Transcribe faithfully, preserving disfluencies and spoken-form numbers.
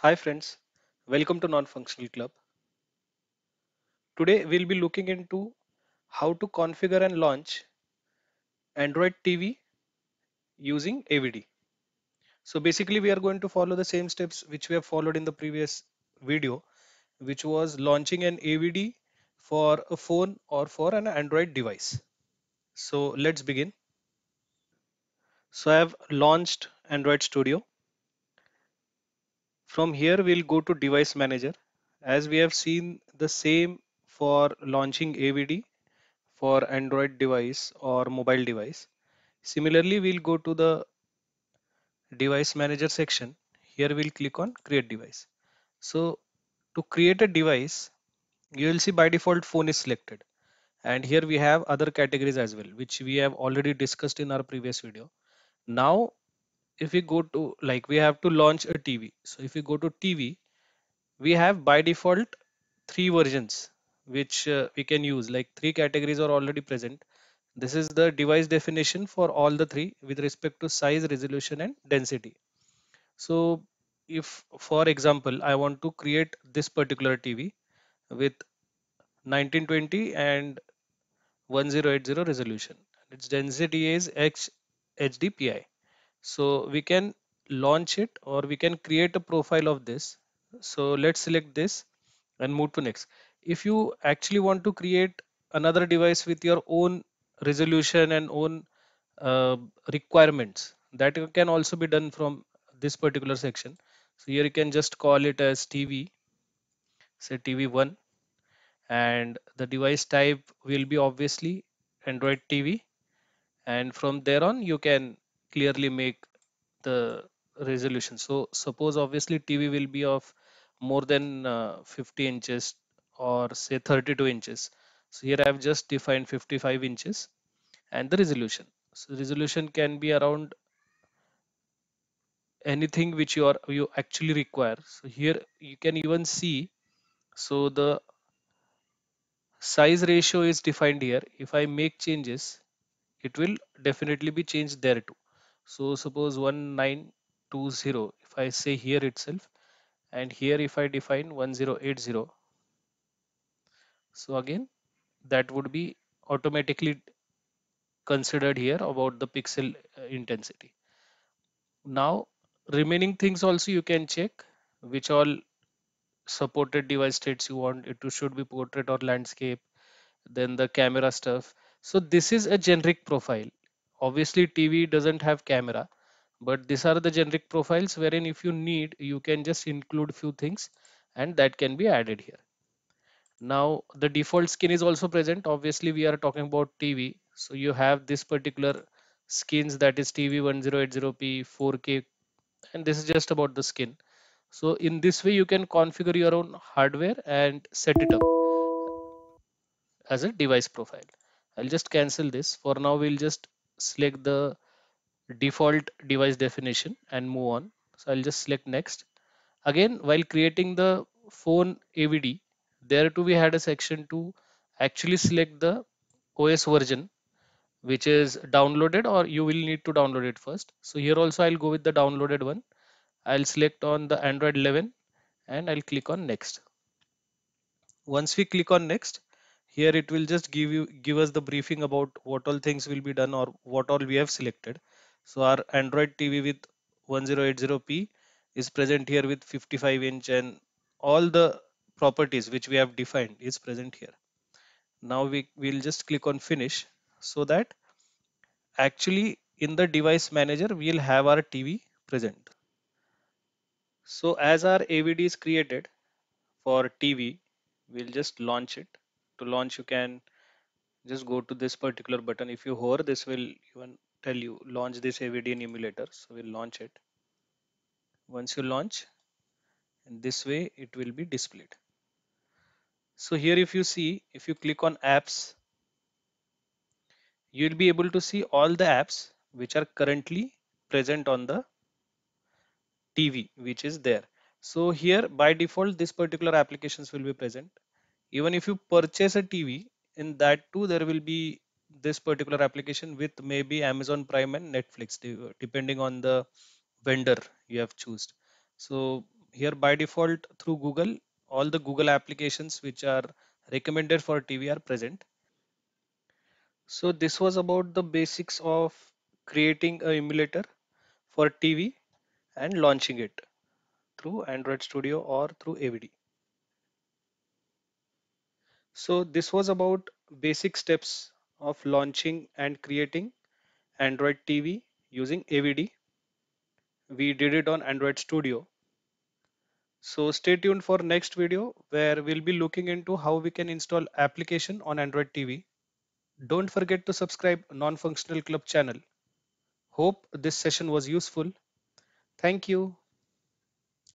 Hi friends, welcome to Non-Functional Club. Today we'll be looking into how to configure and launch Android T V using A V D. So basically we are going to follow the same steps which we have followed in the previous video, which was launching an A V D for a phone or for an Android device. So let's begin. So I have launched Android Studio. From here we'll go to device manager. As we have seen the same for launching A V D for Android device or mobile device. Similarly, we'll go to the device manager section. Here we'll click on create device. So to create a device, you will see by default phone is selected, and here we have other categories as well, which we have already discussed in our previous video. Now if we go to, like, we have to launch a T V. So if we go to T V, we have by default three versions which uh, we can use, like three categories are already present. This is the device definition for all the three with respect to size, resolution and density. So if, for example, I want to create this particular T V with nineteen twenty and ten eighty resolution. Its density is X H D P I. So we can launch it or we can create a profile of this. So let's select this and move to next. If you actually want to create another device with your own resolution and own uh, requirements, that can also be done from this particular section. So here you can just call it as T V, say T V one, and the device type will be obviously Android T V, and from there on you can clearly make the resolution. So suppose obviously T V will be of more than uh, fifty inches or say thirty-two inches. So here I have just defined fifty-five inches and the resolution. So resolution can be around anything which you are you actually require. So here you can even see, so the size ratio is defined here. If I make changes, it will definitely be changed there too. So suppose nineteen twenty, if I say here itself, and here if I define ten eighty, so again that would be automatically considered here about the pixel intensity. Now remaining things also you can check, which all supported device states you want. It should be portrait or landscape, then the camera stuff. So this is a generic profile. Obviously T V doesn't have camera, but these are the generic profiles wherein if you need, you can just include few things and that can be added here. Now the default skin is also present. Obviously we are talking about T V, so you have this particular skins, that is T V ten eighty p, four K, and this is just about the skin. So in this way you can configure your own hardware and set it up as a device profile. I'll just cancel this. For now we'll just select the default device definition and move on. So I'll just select next. Again, while creating the phone A V D, there too we had a section to actually select the O S version which is downloaded, or you will need to download it first. So here also I'll go with the downloaded one. I'll select on the Android eleven and I'll click on next. Once we click on next, here it will just give you give us the briefing about what all things will be done or what all we have selected. So our Android T V with ten eighty p is present here with fifty-five inch, and all the properties which we have defined is present here. Now we will just click on finish, so that actually in the device manager we will have our T V present. So as our A V D is created for T V, we'll just launch it. To launch, you can just go to this particular button. If you hover, this will even tell you launch this A V D in emulator. So we'll launch it. Once you launch, in this way it will be displayed. So here if you see, if you click on apps, you'll be able to see all the apps which are currently present on the T V which is there. So here by default this particular applications will be present. Even if you purchase a T V, in that too there will be this particular application with maybe Amazon Prime and Netflix, depending on the vendor you have chosen. So here by default through Google, all the Google applications which are recommended for T V are present. So this was about the basics of creating an emulator for T V and launching it through Android Studio or through A V D. So this was about basic steps of launching and creating Android T V using A V D. We did it on Android Studio. So stay tuned for next video where we'll be looking into how we can install application on Android T V. Don't forget to subscribe Non-Functional Club channel. Hope this session was useful. Thank you.